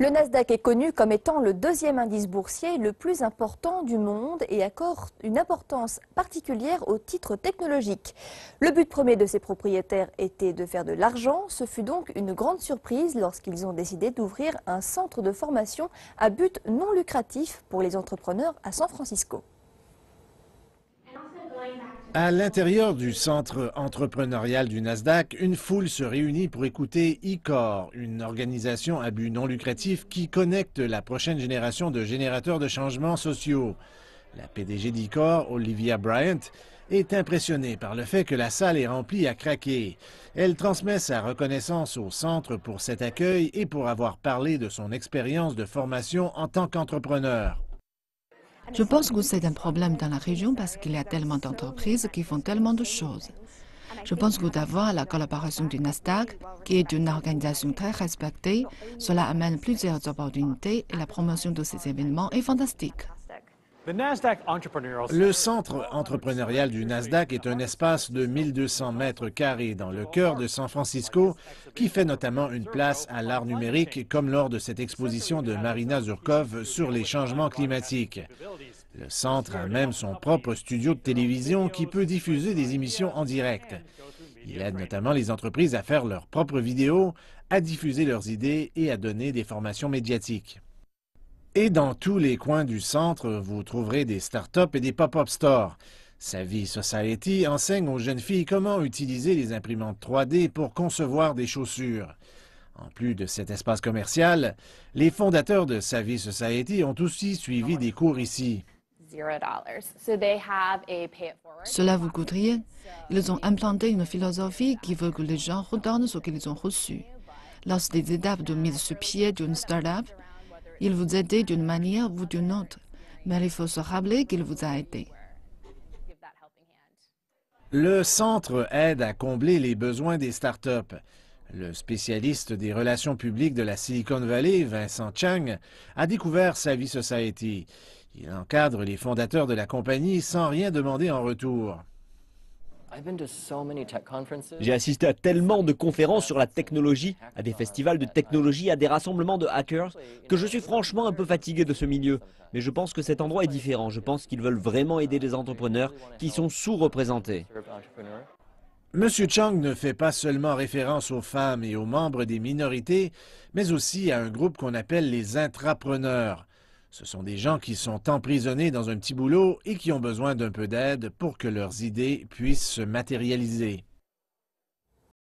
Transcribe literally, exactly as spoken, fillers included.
Le Nasdaq est connu comme étant le deuxième indice boursier le plus important du monde et accorde une importance particulière aux titres technologiques. Le but premier de ses propriétaires était de faire de l'argent. Ce fut donc une grande surprise lorsqu'ils ont décidé d'ouvrir un centre de formation à but non lucratif pour les entrepreneurs à San Francisco. À l'intérieur du centre entrepreneurial du Nasdaq, une foule se réunit pour écouter I C O R, une organisation à but non lucratif qui connecte la prochaine génération de générateurs de changements sociaux. La P D G d'I C O R, Olivia Bryant, est impressionnée par le fait que la salle est remplie à craquer. Elle transmet sa reconnaissance au centre pour cet accueil et pour avoir parlé de son expérience de formation en tant qu'entrepreneur. Je pense que c'est un problème dans la région parce qu'il y a tellement d'entreprises qui font tellement de choses. Je pense que d'avoir la collaboration du Nasdaq, qui est une organisation très respectée, cela amène plusieurs opportunités et la promotion de ces événements est fantastique. Le centre entrepreneurial du Nasdaq est un espace de mille deux cents mètres carrés dans le cœur de San Francisco qui fait notamment une place à l'art numérique comme lors de cette exposition de Marina Zurkov sur les changements climatiques. Le centre a même son propre studio de télévision qui peut diffuser des émissions en direct. Il aide notamment les entreprises à faire leurs propres vidéos, à diffuser leurs idées et à donner des formations médiatiques. Et dans tous les coins du centre, vous trouverez des start-up et des pop-up stores. Savvy Society enseigne aux jeunes filles comment utiliser les imprimantes trois D pour concevoir des chaussures. En plus de cet espace commercial, les fondateurs de Savvy Society ont aussi suivi des cours ici. Cela vous coûte rien. Ils ont implanté une philosophie qui veut que les gens redonnent ce qu'ils ont reçu. Lors des étapes de mise sur pied d'une start-up, il vous aide d'une manière ou d'une autre, mais il faut se rappeler qu'il vous a aidé. Le centre aide à combler les besoins des startups. Le spécialiste des relations publiques de la Silicon Valley, Vincent Chang, a découvert Savvy Society. Il encadre les fondateurs de la compagnie sans rien demander en retour. J'ai assisté à tellement de conférences sur la technologie, à des festivals de technologie, à des rassemblements de hackers, que je suis franchement un peu fatigué de ce milieu. Mais je pense que cet endroit est différent. Je pense qu'ils veulent vraiment aider les entrepreneurs qui sont sous-représentés. Monsieur Chang ne fait pas seulement référence aux femmes et aux membres des minorités, mais aussi à un groupe qu'on appelle les intrapreneurs. Ce sont des gens qui sont emprisonnés dans un petit boulot et qui ont besoin d'un peu d'aide pour que leurs idées puissent se matérialiser.